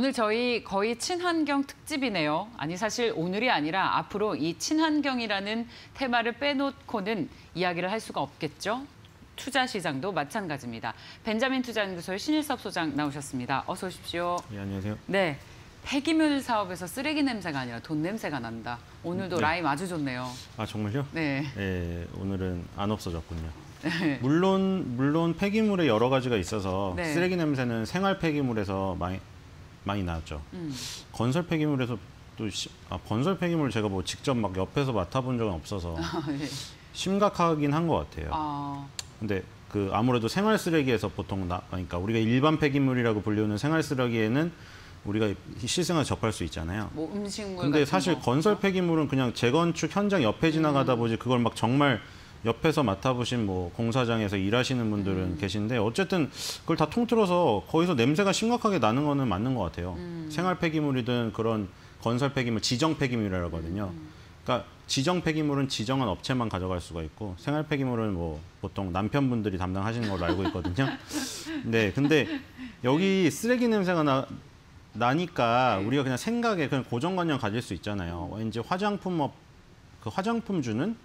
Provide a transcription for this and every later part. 오늘 저희 거의 친환경 특집이네요. 아니 사실 오늘이 아니라 앞으로 이 친환경이라는 테마를 빼놓고는 이야기를 할 수가 없겠죠. 투자 시장도 마찬가지입니다. 벤자민 투자연구소의 신일섭 소장 나오셨습니다. 어서 오십시오. 네, 안녕하세요. 네, 폐기물 사업에서 쓰레기 냄새가 아니라 돈 냄새가 난다. 오늘도 네. 라임 아주 좋네요. 아 정말요? 네. 네, 오늘은 안 없어졌군요. 네. 물론 폐기물에 여러 가지가 있어서 네. 쓰레기 냄새는 생활 폐기물에서 많이 나왔죠. 건설 폐기물에서 또 건설 폐기물 제가 뭐 직접 막 옆에서 맡아본 적은 없어서 네. 심각하긴 한 것 같아요. 근데 그 아무래도 생활 쓰레기에서 보통 그러니까 우리가 일반 폐기물이라고 불리우는 생활 쓰레기에는 우리가 시승에 접할 수 있잖아요. 뭐 음식물. 근데 사실 건설 폐기물은 그냥 재건축 현장 옆에 지나가다 보지 그걸 막 정말 옆에서 맡아보신 뭐 공사장에서 일하시는 분들은 계신데 어쨌든 그걸 다 통틀어서 거기서 냄새가 심각하게 나는 거는 맞는 것 같아요. 생활 폐기물이든 그런 건설 폐기물, 지정 폐기물이라고 하거든요. 그러니까 지정 폐기물은 지정한 업체만 가져갈 수가 있고 생활 폐기물은 뭐 보통 남편분들이 담당하시는 걸로 알고 있거든요. 네, 근데 여기 쓰레기 냄새가 나니까 네. 우리가 그냥 생각에 그냥 고정관념 가질 수 있잖아요. 왠지 화장품주는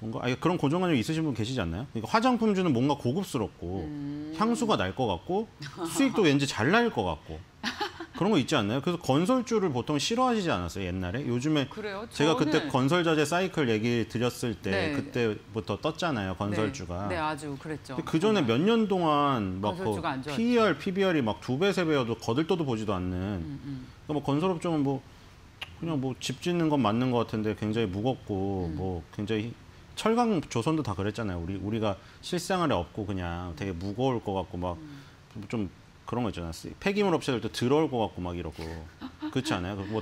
뭔가 그런 고정관념이 있으신 분 계시지 않나요? 그러니까 화장품주는 뭔가 고급스럽고 향수가 날 것 같고 수익도 왠지 잘 날 것 같고 그런 거 있지 않나요? 그래서 건설주를 보통 싫어하시지 않았어요? 옛날에? 요즘에 그래요? 제가 그때 건설자재 사이클 얘기 드렸을 때 네. 그때부터 떴잖아요. 건설주가. 네, 네 아주 그랬죠. 그 전에 몇 년 동안 막 PER, PBR이 막 2배, 3배여도 거들떠도 보지도 않는 그러니까 뭐 건설업종은 뭐 그냥 뭐 집 짓는 건 맞는 것 같은데 굉장히 무겁고 뭐 굉장히 철강 조선도 다 그랬잖아요. 우리가 실생활에 없고 그냥 되게 무거울 것 같고 막 좀 그런 거 있잖아요. 폐기물 업체들도 더러울 것 같고 막 이러고 그렇지 않아요? 뭐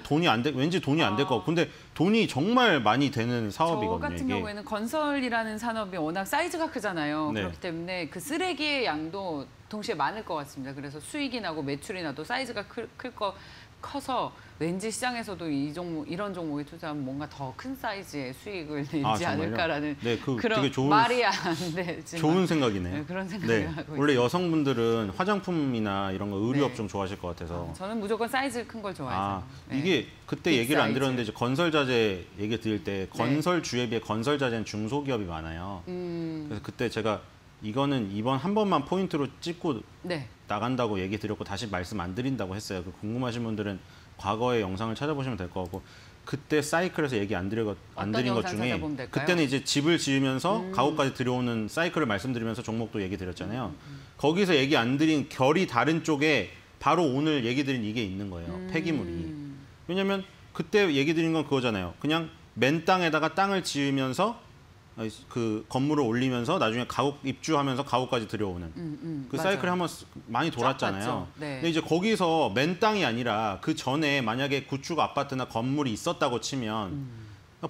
왠지 돈이 안 될 것 같고 근데 돈이 정말 많이 되는 사업이거든요. 저 같은 경우에는 건설이라는 산업이 워낙 사이즈가 크잖아요. 네. 그렇기 때문에 그 쓰레기의 양도 동시에 많을 것 같습니다. 그래서 수익이 나고 매출이 나도 사이즈가 커서 왠지 시장에서도 이런 종목에 투자하면 뭔가 더 큰 사이즈의 수익을 내지 않을까라는 네, 그런 되게 좋은, 말이 안 되지만 좋은 생각이네요. 네, 그런 생각을 네, 하고 원래 있어요. 여성분들은 화장품이나 이런 거 의류업종 네. 좋아하실 것 같아서 저는 무조건 사이즈 큰 걸 좋아해서 네. 이게 그때 얘기를 안 드렸는데 이제 건설자재 얘기 드릴 때 건설주에 비해 건설자재는 중소기업이 많아요. 그래서 그때 제가 이거는 이번 한 번만 포인트로 찍고 네. 나간다고 얘기 드렸고 다시 말씀 안 드린다고 했어요. 궁금하신 분들은 과거의 영상을 찾아보시면 될 것 같고 그때 사이클에서 얘기 안 드린 것 중에 그때는 이제 집을 지으면서 가구까지 들여오는 사이클을 말씀드리면서 종목도 얘기 드렸잖아요. 거기서 얘기 안 드린 결이 다른 쪽에 바로 오늘 얘기 드린 이게 있는 거예요. 폐기물이. 왜냐면 그때 얘기 드린 건 그거잖아요. 그냥 맨 땅에다가 땅을 지으면서 그 건물을 올리면서 나중에 가구 입주하면서 가구까지 들여오는 그 사이클 한번 많이 돌았잖아요. 네. 근데 이제 거기서 맨 땅이 아니라 그 전에 만약에 구축 아파트나 건물이 있었다고 치면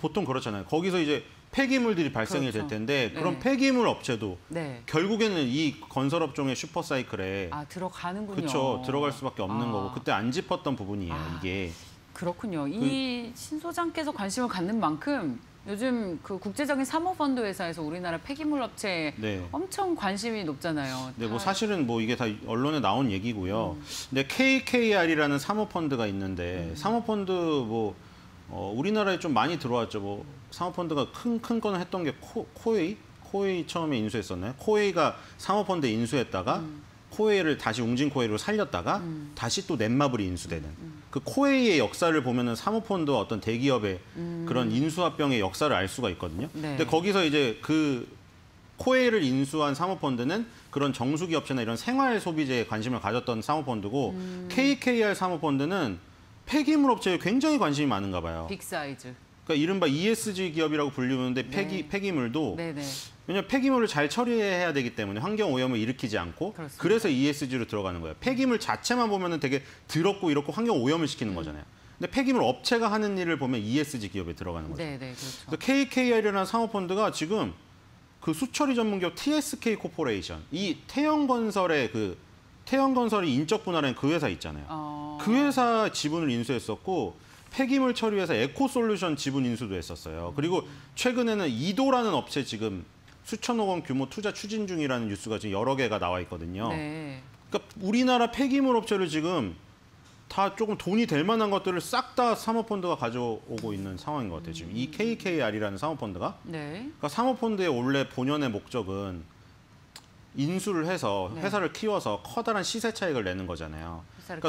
보통 그렇잖아요. 거기서 이제 폐기물들이 발생이 그렇죠. 될 텐데 그런 네. 폐기물 업체도 네. 결국에는 이 건설업종의 슈퍼사이클에 들어가는군요. 그렇죠. 들어갈 수밖에 없는 거고 그때 안 짚었던 부분이에요. 이게 그렇군요. 이 신 소장께서 관심을 갖는 만큼 요즘 그 국제적인 사모펀드 회사에서 우리나라 폐기물 업체에 네. 엄청 관심이 높잖아요. 네, 뭐 사실은 뭐 이게 다 언론에 나온 얘기고요. 근데 KKR이라는 사모펀드가 있는데 사모펀드 뭐 우리나라에 좀 많이 들어왔죠. 뭐 사모펀드가 큰 거는 했던 게 코웨이 처음에 인수했었나요? 코웨이가 사모펀드 인수했다가 코웨이를 다시 웅진코웨이로 살렸다가 다시 또 넷마블이 인수되는. 그 코웨이의 역사를 보면은 사모펀드와 어떤 대기업의 그런 인수합병의 역사를 알 수가 있거든요. 네. 근데 거기서 이제 그 코웨이를 인수한 사모펀드는 그런 정수기 업체나 이런 생활 소비재에 관심을 가졌던 사모펀드고 KKR 사모펀드는 폐기물 업체에 굉장히 관심이 많은가 봐요. 빅사이즈. 그러니까 이른바 ESG 기업이라고 불리우는데 폐기물도 네네. 왜냐하면 폐기물을 잘 처리해야 되기 때문에 환경오염을 일으키지 않고 그렇습니다. 그래서 ESG로 들어가는 거예요. 폐기물 자체만 보면은 되게 더럽고 이렇고 환경오염을 시키는 거잖아요. 근데 폐기물 업체가 하는 일을 보면 ESG 기업에 들어가는 거죠. 네네, 그렇죠. KKR이라는 상호펀드가 지금 그 수처리 전문기업 TSK 코퍼레이션, 이 태영건설의 태영건설이 인적 분할한 그 회사 있잖아요. 그 회사 지분을 인수했었고 폐기물 처리회사 에코솔루션 지분 인수도 했었어요. 그리고 최근에는 이도라는 업체 지금 수천억 원 규모 투자 추진 중이라는 뉴스가 지금 여러 개가 나와 있거든요. 네. 그러니까 우리나라 폐기물 업체를 지금 다 조금 돈이 될 만한 것들을 싹 다 사모펀드가 가져오고 있는 상황인 것 같아요. 지금 이 KKR이라는 사모펀드가. 네. 그러니까 사모펀드의 원래 본연의 목적은 인수를 해서 회사를 키워서 커다란 시세 차익을 내는 거잖아요. 그러니까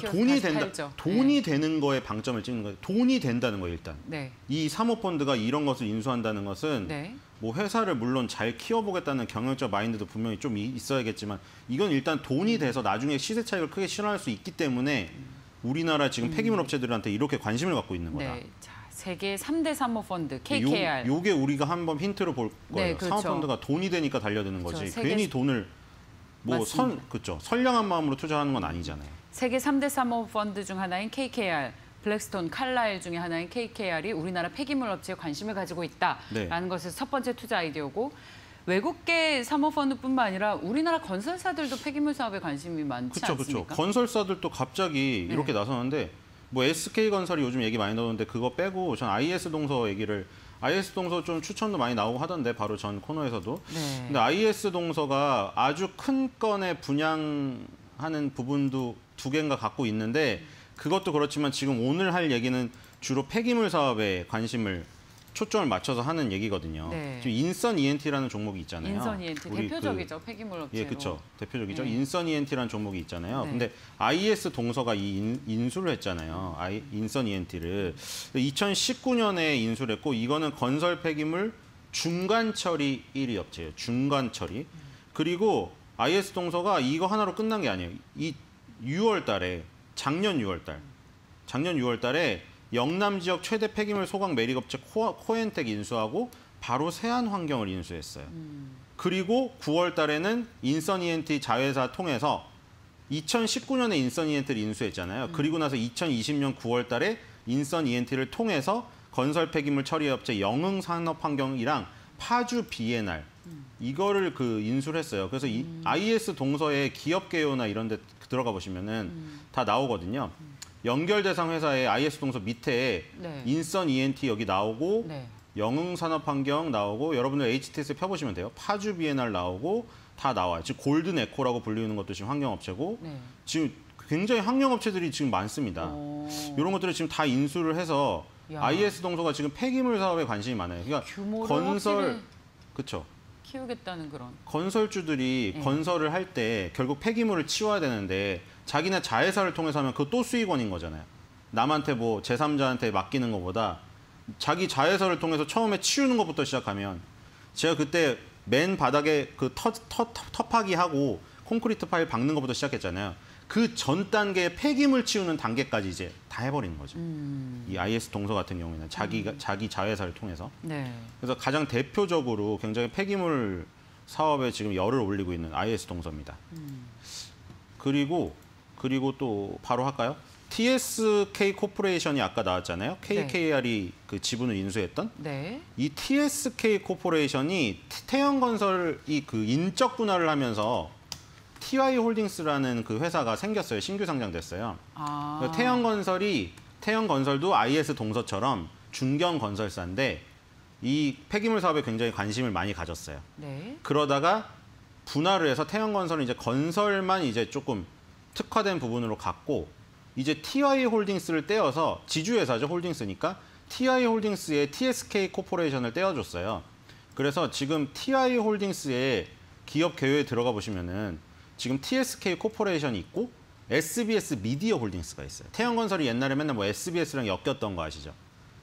돈이 되는 거에 방점을 찍는 거예요. 돈이 된다는 거예요, 일단. 네. 이 사모펀드가 이런 것을 인수한다는 것은 뭐 회사를 물론 잘 키워보겠다는 경영적 마인드도 분명히 좀 있어야겠지만 이건 일단 돈이 돼서 나중에 시세 차익을 크게 실현할 수 있기 때문에 우리나라 지금 폐기물 업체들한테 이렇게 관심을 갖고 있는 거다. 네. 자, 세계 3대 사모펀드 KKR. 요게 우리가 한번 힌트로 볼 거예요. 네, 그렇죠. 사모펀드가 돈이 되니까 달려드는 거지. 그렇죠. 괜히 돈을 뭐 그렇죠. 선량한 마음으로 투자하는 건 아니잖아요. 세계 3대 사모펀드 중 하나인 KKR, 블랙스톤, 칼라일 중에 하나인 KKR이 우리나라 폐기물 업체에 관심을 가지고 있다라는 것에서 첫 번째 투자 아이디어고 외국계 사모펀드뿐만 아니라 우리나라 건설사들도 폐기물 사업에 관심이 많지 않습니까? 그렇죠. 건설사들도 갑자기 이렇게 나서는데 뭐 SK건설이 요즘 얘기 많이 나오는데 그거 빼고 전 아이에스동서 얘기를 아이에스동서 좀 추천도 많이 나오고 하던데 바로 전 코너에서도. 근데 아이에스동서가 아주 큰 건의 분양하는 부분도 2개인가 갖고 있는데 그것도 그렇지만 지금 오늘 할 얘기는 주로 폐기물 사업에 관심을 초점을 맞춰서 하는 얘기거든요. 지금 인선 ENT라는 종목이 있잖아요. 인선 ENT 대표적이죠. 폐기물 업체로. 예, 그렇죠. 대표적이죠. 인선 ENT라는 종목이 있잖아요. 근데 아이에스동서가 이 인수를 했잖아요. 인선 ENT를 2019년에 인수를 했고 이거는 건설 폐기물 중간 처리 1위 업체예요. 중간 처리. 그리고 아이에스동서가 이거 하나로 끝난 게 아니에요. 이 6월달에 작년 6월달에 영남 지역 최대 폐기물 소각 매립업체 코엔텍 인수하고 바로 세안환경을 인수했어요. 그리고 9월달에는 인선 ENT 자회사 통해서 2019년에 인선 ENT를 인수했잖아요. 그리고 나서 2020년 9월달에 인선 ENT를 통해서 건설 폐기물 처리업체 영흥산업환경이랑 파주비앤알 이거를 인수를 했어요. 그래서 이 아이에스동서의 기업 개요나 이런 데 들어가 보시면은 다 나오거든요. 연결 대상 회사의 아이에스동서 밑에 인선 ENT 여기 나오고 영흥산업환경 나오고 여러분들 HTS 펴보시면 돼요. 파주비앤알 나오고 다 나와요. 지금 골든에코라고 불리우는 것도 지금 환경업체고 지금 굉장히 환경업체들이 지금 많습니다. 이런 것들을 지금 다 인수를 해서 아이에스동서가 지금 폐기물 사업에 관심이 많아요. 그러니까 건설 그렇죠. 키우겠다는 그런 건설주들이 건설을 할 때 결국 폐기물을 치워야 되는데 자기네 자회사를 통해서 하면 그것도 수익원인 거잖아요. 남한테 뭐 제3자한테 맡기는 것보다 자기 자회사를 통해서 처음에 치우는 것부터 시작하면 제가 그때 맨 바닥에 그 터파기하고 콘크리트 파일 박는 것부터 시작했잖아요. 그 전 단계에 폐기물 치우는 단계까지 이제 다 해버리는 거죠. 이 아이에스동서 같은 경우에는 자기 자회사를 통해서. 그래서 가장 대표적으로 굉장히 폐기물 사업에 지금 열을 올리고 있는 아이에스동서입니다. 그리고 또 바로 할까요? TSK 코퍼레이션이 아까 나왔잖아요. KKR이 그 지분을 인수했던. 이 TSK 코퍼레이션이 태영건설이 그 인적 분할을 하면서 T.I.홀딩스라는 그 회사가 생겼어요. 신규 상장됐어요. 태영건설도 아이에스동서처럼 중견 건설사인데 이 폐기물 사업에 굉장히 관심을 많이 가졌어요. 그러다가 분할을 해서 태영건설은 이제 건설만 이제 조금 특화된 부분으로 갔고 이제 T.I.홀딩스를 떼어서 지주회사죠. 홀딩스니까 T.I.홀딩스의 TSK 코퍼레이션을 떼어줬어요. 그래서 지금 T.I.홀딩스의 기업 개요에 들어가 보시면은 지금 TSK 코퍼레이션이 있고 SBS 미디어홀딩스가 있어요. 태영건설이 옛날에 맨날 뭐 SBS랑 엮였던 거 아시죠?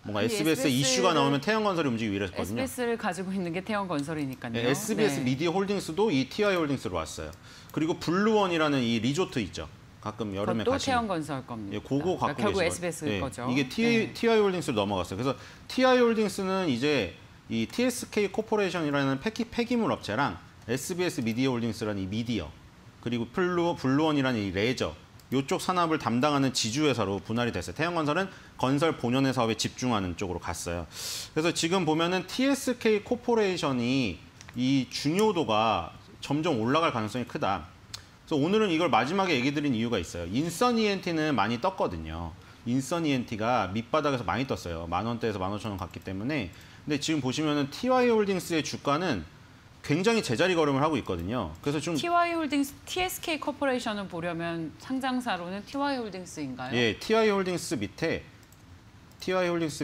뭔가 SBS에 이슈가 나오면 태영건설이 움직이고 이랬거든요. SBS를 가지고 있는 게 태영건설이니까요. 네, SBS 미디어홀딩스도 이 TI홀딩스로 왔어요. 그리고 블루원이라는 이 리조트 있죠. 가끔 여름에 가시는. 또 태영건설 겁니다. 예, 그거 갖고 계시거든요. 결국 SBS 거죠. 이게 TI홀딩스로 넘어갔어요. 그래서 TI홀딩스는 이제 이 TSK 코퍼레이션이라는 폐기물 업체랑 SBS 미디어홀딩스라는 이 미디어 그리고 블루원이라는 이 레저, 이쪽 산업을 담당하는 지주회사로 분할이 됐어요. 태영건설은 건설 본연의 사업에 집중하는 쪽으로 갔어요. 그래서 지금 보면은 TSK 코퍼레이션이 이 중요도가 점점 올라갈 가능성이 크다. 그래서 오늘은 이걸 마지막에 얘기 드린 이유가 있어요. 인선 ENT는 많이 떴거든요. 인선 ENT가 밑바닥에서 많이 떴어요. 10,000원대에서 15,000원 갔기 때문에. 근데 지금 보시면은 TY홀딩스의 주가는 굉장히 제자리 걸음을 하고 있거든요. 그래서 좀 T.I.홀딩스, TSK 코퍼레이션을 보려면 상장사로는 T.I.홀딩스인가요? 예, T.I.홀딩스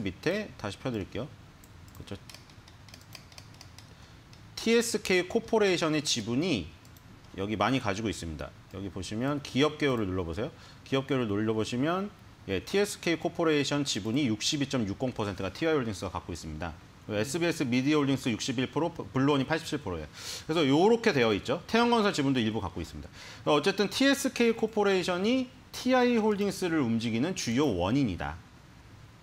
밑에 다시 펴드릴게요. 그렇죠. TSK 코퍼레이션의 지분이 여기 많이 가지고 있습니다. 여기 보시면 기업 개요를 눌러보세요. 기업 개요를 눌러보시면 예, TSK 코퍼레이션 지분이 62.60%가 T.I.홀딩스가 갖고 있습니다. SBS 미디어홀딩스 61%, 블루온이 87%예요. 그래서 이렇게 되어 있죠. 태영건설 지분도 일부 갖고 있습니다. 어쨌든 TSK 코퍼레이션이 T.I.홀딩스를 움직이는 주요 원인이다.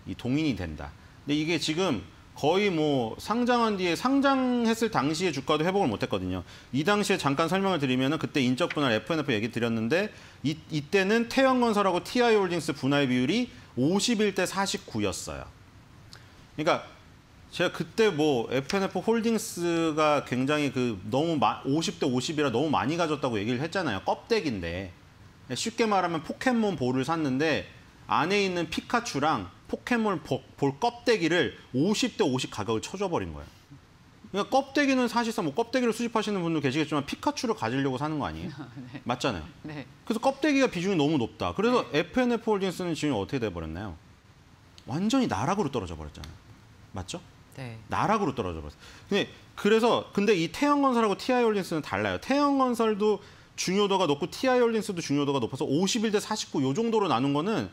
이 동인이 된다. 근데 이게 지금 거의 뭐 상장한 뒤에 상장했을 당시의 주가도 회복을 못했거든요. 이 당시에 잠깐 설명을 드리면은 그때 인적 분할 F&F 얘기 드렸는데 이때는 태영건설하고 T.I.홀딩스 분할 비율이 51대 49였어요. 그러니까 제가 그때 뭐 F&F 홀딩스가 굉장히 그 너무 50대 50이라 너무 많이 가졌다고 얘기를 했잖아요. 껍데기인데 쉽게 말하면 포켓몬 볼을 샀는데 안에 있는 피카츄랑 포켓몬 볼 껍데기를 50대 50 가격을 쳐줘버린 거예요. 그러니까 껍데기는 사실상 뭐 껍데기를 수집하시는 분도 계시겠지만 피카츄를 가지려고 사는 거 아니에요? 네. 맞잖아요. 네. 그래서 껍데기가 비중이 너무 높다. 그래서 네. F&F 홀딩스는 지금 어떻게 돼버렸나요? 완전히 나락으로 떨어져 버렸잖아요. 맞죠? 네. 나락으로 떨어져 버렸어요. 근데 이 태영건설하고 T.I.홀딩스는 달라요. 태영건설도 중요도가 높고 T.I.홀딩스도 중요도가 높아서 51대 49 요 정도로 나눈 거는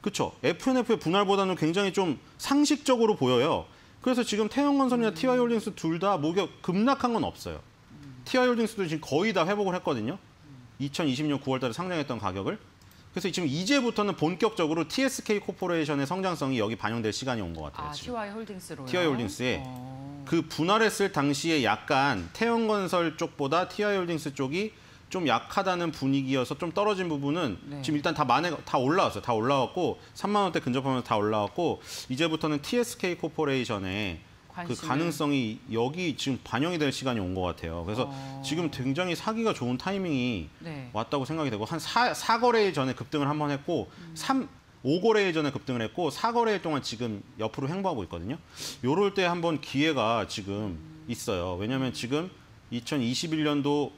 그렇죠. F&F의 분할보다는 굉장히 좀 상식적으로 보여요. 그래서 지금 태영건설이나 T.I.홀딩스 둘 다 목격 급락한 건 없어요. T.I.홀딩스도 지금 거의 다 회복을 했거든요. 2020년 9월 달에 상장했던 가격을. 그래서 지금 이제부터는 본격적으로 TSK 코퍼레이션의 성장성이 여기 반영될 시간이 온 것 같아요. 아, T.I.홀딩스로요? T.I.홀딩스에. 그 분할했을 당시에 약간 태영건설 쪽보다 T.I.홀딩스 쪽이 좀 약하다는 분위기여서 좀 떨어진 부분은 네. 지금 일단 다 올라왔어요. 다 올라왔고 3만 원대 근접하면서 다 올라왔고 이제부터는 TSK 코퍼레이션의 그 가능성이 여기 지금 반영이 될 시간이 온 것 같아요. 그래서 지금 굉장히 사기가 좋은 타이밍이 네. 왔다고 생각이 되고 한 4거래일 전에 급등을 한번 했고 5거래일 전에 급등을 했고 4거래일 동안 지금 옆으로 횡보하고 있거든요. 요럴 때 한번 기회가 지금 있어요. 왜냐하면 지금 2021년도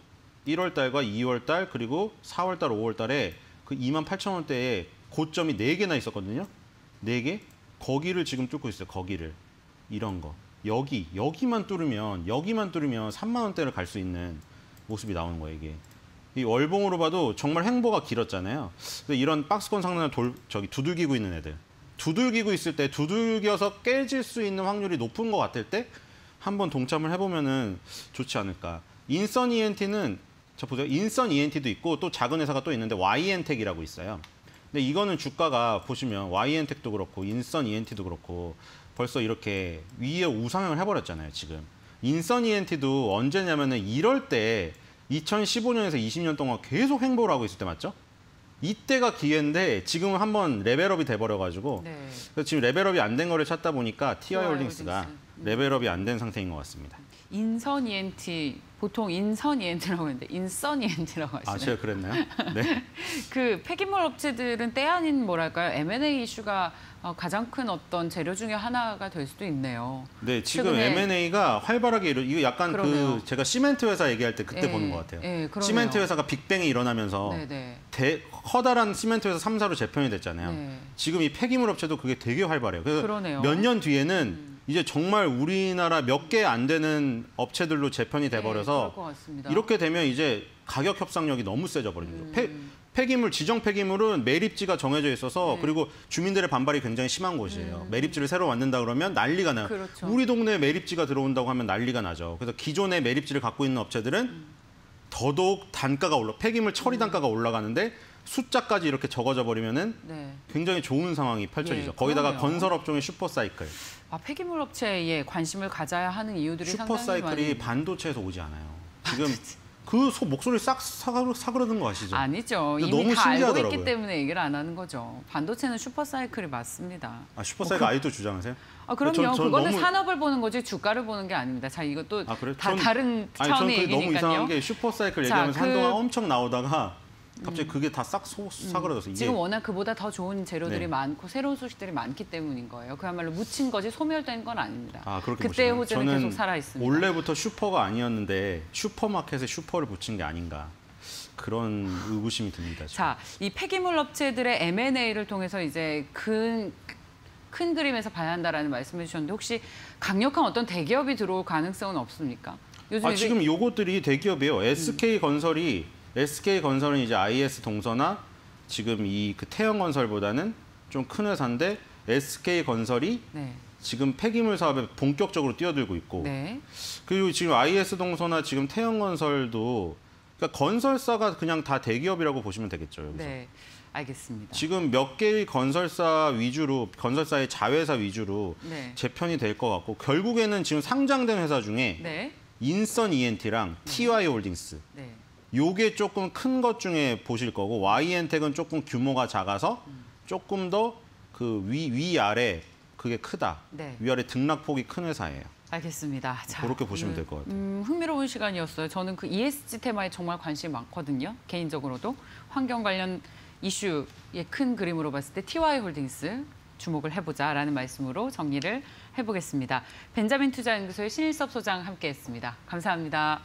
1월 달과 2월 달 그리고 4월 달, 5월 달에 그 28,000원대에 고점이 4개나 있었거든요. 4개? 거기를 지금 뚫고 있어요. 거기를. 이런 거. 여기만 뚫으면 3만 원대를 갈 수 있는 모습이 나오는 거예요, 이게. 이 월봉으로 봐도 정말 횡보가 길었잖아요. 근데 이런 박스권 상단을 두들기고 있는 애들. 두들기고 있을 때 두들겨서 깨질 수 있는 확률이 높은 것 같을 때 한번 동참을 해보면은 좋지 않을까. 인선 ENT는 저 보세요. 인선 ENT도 있고 또 작은 회사가 또 있는데 YN텍이라고 있어요. 근데 이거는 주가가 보시면 YN텍도 그렇고 인선 ENT도 그렇고 벌써 이렇게 위에 우상향을 해버렸잖아요. 지금 인선 ENT도 언제냐면은 이럴 때 2015년에서 20년 동안 계속 횡보를 하고 있을 때 맞죠? 이때가 기회인데 지금 한번 레벨업이 돼버려가지고 네. 그래서 지금 레벨업이 안 된 거를 찾다 보니까 T.I.홀딩스가 레벨업이 안 된 상태인 것 같습니다. 인선 ENT, 보통 인선 ENT라고 하는데 인선 ENT라고 하시네요. 아, 제가 그랬나요? 네. 그 폐기물 업체들은 때 아닌 뭐랄까요? M&A 이슈가 가장 큰 어떤 재료 중에 하나가 될 수도 있네요. 네, 지금 M&A가 활발하게 이거 약간 그러네요. 그 제가 시멘트 회사 얘기할 때 그때 예, 보는 것 같아요. 예, 시멘트 회사가 빅뱅이 일어나면서 네네. 커다란 시멘트 회사 3사로 재편이 됐잖아요. 네. 지금 이 폐기물 업체도 그게 되게 활발해요. 그래서 몇 년 뒤에는 이제 정말 우리나라 몇 개 안 되는 업체들로 재편이 돼버려서 네, 이렇게 되면 이제 가격 협상력이 너무 세져 버리는 거죠. 폐기물, 지정 폐기물은 매립지가 정해져 있어서 네. 그리고 주민들의 반발이 굉장히 심한 곳이에요. 매립지를 새로 만든다 그러면 난리가 나요. 그렇죠. 우리 동네에 매립지가 들어온다고 하면 난리가 나죠. 그래서 기존의 매립지를 갖고 있는 업체들은 더더욱 단가가 폐기물 처리 단가가 올라가는데 숫자까지 이렇게 적어져 버리면은 네. 굉장히 좋은 상황이 펼쳐지죠. 예, 거기다가 건설 업종의 슈퍼사이클. 아, 폐기물 업체에 관심을 가져야 하는 이유들이 슈퍼사이클이 많이... 반도체에서 오지 않아요. 지금 그 목소리 싹 사그러든 거 아시죠? 아니죠. 이미 너무 다 신기하더라고요. 알고 있기 때문에 얘기를 안 하는 거죠. 반도체는 슈퍼사이클이 맞습니다. 아, 슈퍼사이클 아직도 주장하세요? 아, 그럼요. 전 그거는 너무... 산업을 보는 거지 주가를 보는 게 아닙니다. 자, 이것도 아, 그래? 다른 차원의 얘기니까요. 너무 이상한 게 슈퍼사이클 얘기하면서 한동안 엄청 나오다가 갑자기 그게 다 싹 사그라졌어요. 이게... 지금 워낙 그보다 더 좋은 재료들이 네. 많고 새로운 소식들이 많기 때문인 거예요. 그야말로 묻힌 거지 소멸된 건 아닙니다. 아, 그렇게 그때의 호재는 계속 살아있습니다. 원래부터 슈퍼가 아니었는데 슈퍼마켓에 슈퍼를 붙인 게 아닌가. 그런 의구심이 듭니다. 지금. 자, 이 폐기물 업체들의 M&A를 통해서 이제 큰 그림에서 봐야 한다라는 말씀해 주셨는데 혹시 강력한 어떤 대기업이 들어올 가능성은 없습니까? 요즘 지금 요것들이 대기업이에요. SK 건설은 이제 아이에스동서나 지금 이 그 태영건설보다는 좀 큰 회사인데 SK 건설이 네. 지금 폐기물 사업에 본격적으로 뛰어들고 있고 네. 그리고 지금 아이에스동서나 지금 태영건설도 그러니까 건설사가 그냥 다 대기업이라고 보시면 되겠죠. 여기서. 네, 알겠습니다. 지금 몇 개의 건설사의 자회사 위주로 네. 재편이 될 것 같고 결국에는 지금 상장된 회사 중에 네. 인선 ENT랑 TY홀딩스 네. 요게 조금 큰 것 중에 보실 거고 Y엔텍은 조금 규모가 작아서 조금 더 그 위아래 그게 크다. 네. 위아래 등락폭이 큰 회사예요. 알겠습니다. 자, 그렇게 보시면 될 것 같아요. 흥미로운 시간이었어요. 저는 그 ESG 테마에 정말 관심이 많거든요. 개인적으로도. 환경 관련 이슈의 큰 그림으로 봤을 때 TY홀딩스 주목을 해보자라는 말씀으로 정리를 해보겠습니다. 벤자민 투자연구소의 신일섭 소장 함께했습니다. 감사합니다.